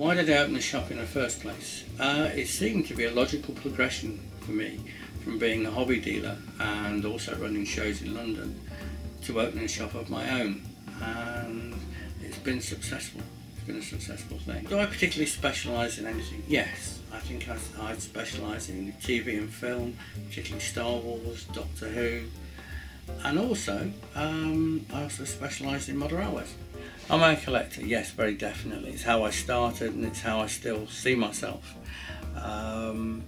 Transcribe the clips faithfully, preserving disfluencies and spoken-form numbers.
Why did I open the shop in the first place? Uh, it seemed to be a logical progression for me from being a hobby dealer and also running shows in London to opening a shop of my own, and it's been successful. It's been a successful thing. Do I particularly specialise in anything? Yes, I think I, I specialise in T V and film, particularly Star Wars, Doctor Who, and also um, I also specialise in model railways. Am I a collector? Yes, very definitely. It's how I started and it's how I still see myself. Um,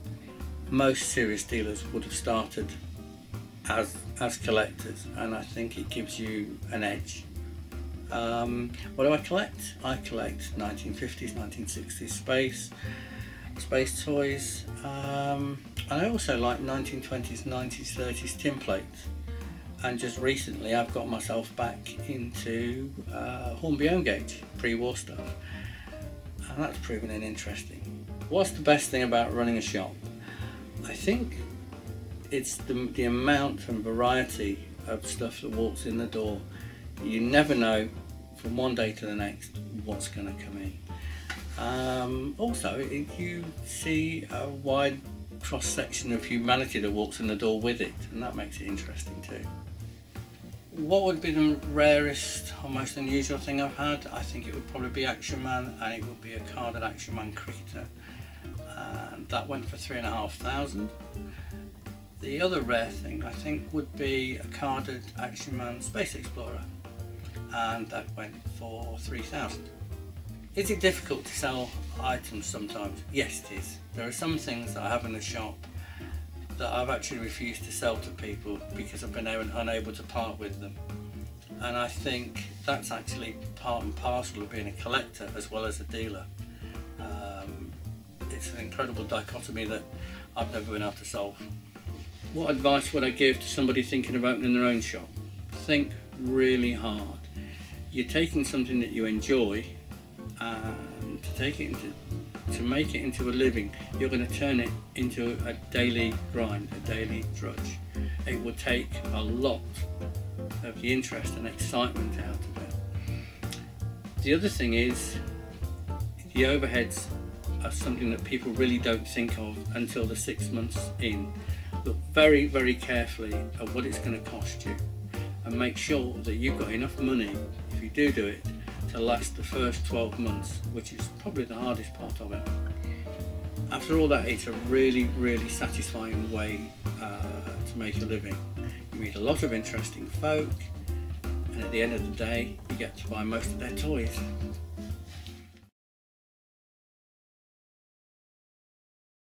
most serious dealers would have started as, as collectors, and I think it gives you an edge. Um, what do I collect? I collect nineteen fifties, nineteen sixties space, space toys, um, and I also like nineteen twenties, nineteen thirties tin plates. And just recently I've got myself back into uh, Hornby Owngate, pre-war stuff, and that's proven an interesting. What's the best thing about running a shop? I think it's the, the amount and variety of stuff that walks in the door. You never know from one day to the next what's going to come in. Um, also, if you see a wide cross-section of humanity that walks in the door with it, and that makes it interesting too. What would be the rarest or most unusual thing I've had? I think it would probably be Action Man, and it would be a carded Action Man cricketer. And that went for three and a half thousand. The other rare thing I think would be a carded Action Man Space Explorer, and that went for three thousand. Is it difficult to sell items sometimes? Yes, it is. There are some things that I have in the shop that I've actually refused to sell to people because I've been unable to part with them. And I think that's actually part and parcel of being a collector as well as a dealer. Um, it's an incredible dichotomy that I've never been able to solve. What advice would I give to somebody thinking of opening their own shop? Think really hard. You're taking something that you enjoy, and to take it into, to make it into a living, you're going to turn it into a daily grind, a daily drudge. It will take a lot of the interest and excitement out of it. The other thing is, the overheads are something that people really don't think of until the six months in. Look very, very carefully at what it's going to cost you, and make sure that you've got enough money, if you do do it, to last the first twelve months, which is probably the hardest part of it. After all that, it's a really, really satisfying way uh, to make a living. You meet a lot of interesting folk, and at the end of the day, you get to buy most of their toys.